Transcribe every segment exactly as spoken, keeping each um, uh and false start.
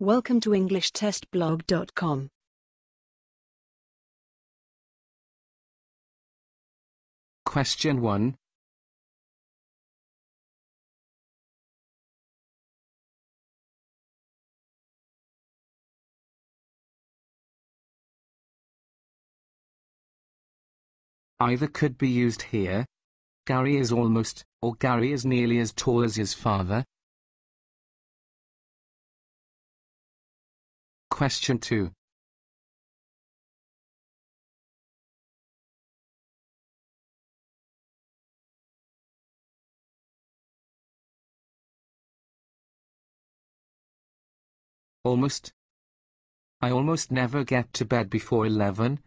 Welcome to English Test Blog dot com. Question one. Either could be used here. Gary is almost, or Gary is nearly as tall as his father. Question two. Almost. I almost never get to bed before eleven.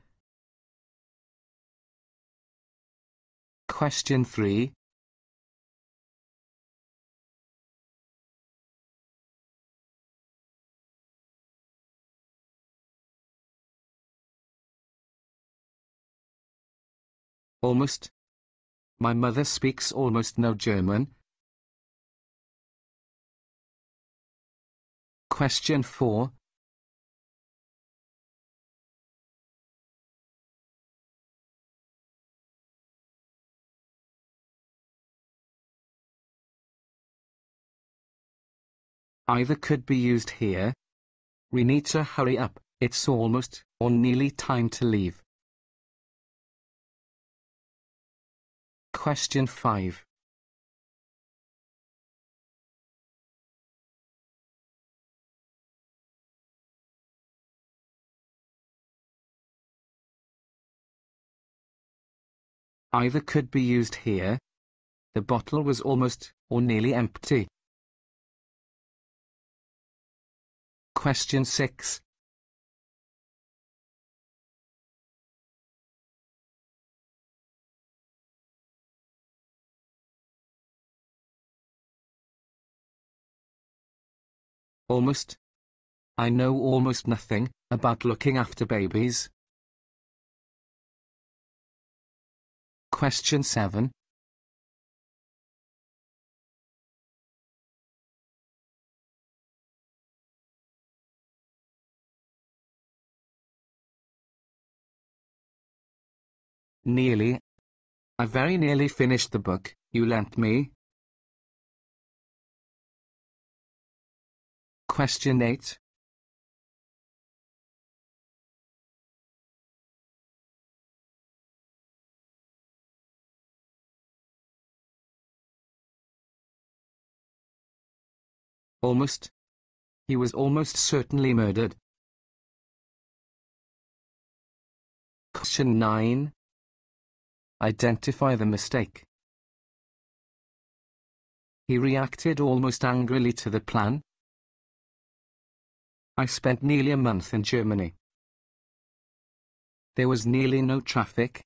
Question three. Almost. My mother speaks almost no German. Question four. Either could be used here. We need to hurry up. It's almost or nearly time to leave. Question five. Either could be used here. The bottle was almost or nearly empty. Question six. Almost. I know almost nothing about looking after babies. Question seven. Nearly. I very nearly finished the book you lent me. Question eight. Almost. He was almost certainly murdered. Question nine. Identify the mistake. He reacted almost angrily to the plan. I spent nearly a month in Germany. There was nearly no traffic.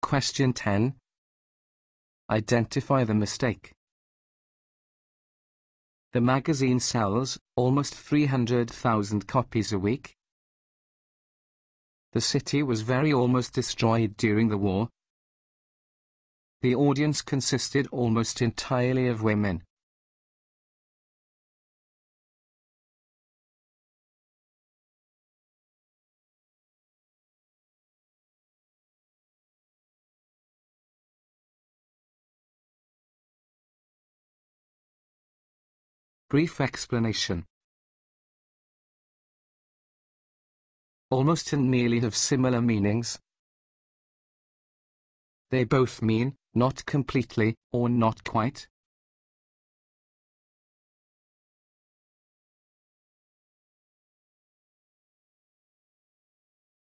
Question ten. Identify the mistake. The magazine sells almost three hundred thousand copies a week. The city was very almost destroyed during the war. The audience consisted almost entirely of women. Brief explanation. Almost and nearly have similar meanings. They both mean not completely or not quite.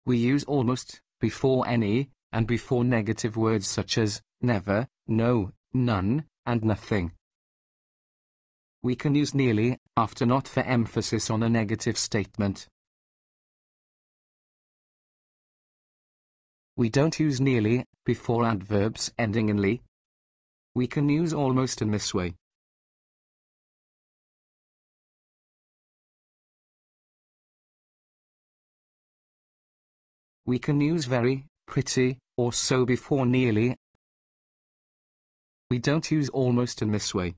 We use almost before any and before negative words such as never, no, none, and nothing. We can use nearly after not for emphasis on a negative statement. We don't use nearly before adverbs ending in ly. We can use almost in this way. we can use very, pretty, or so before nearly. We don't use almost in this way.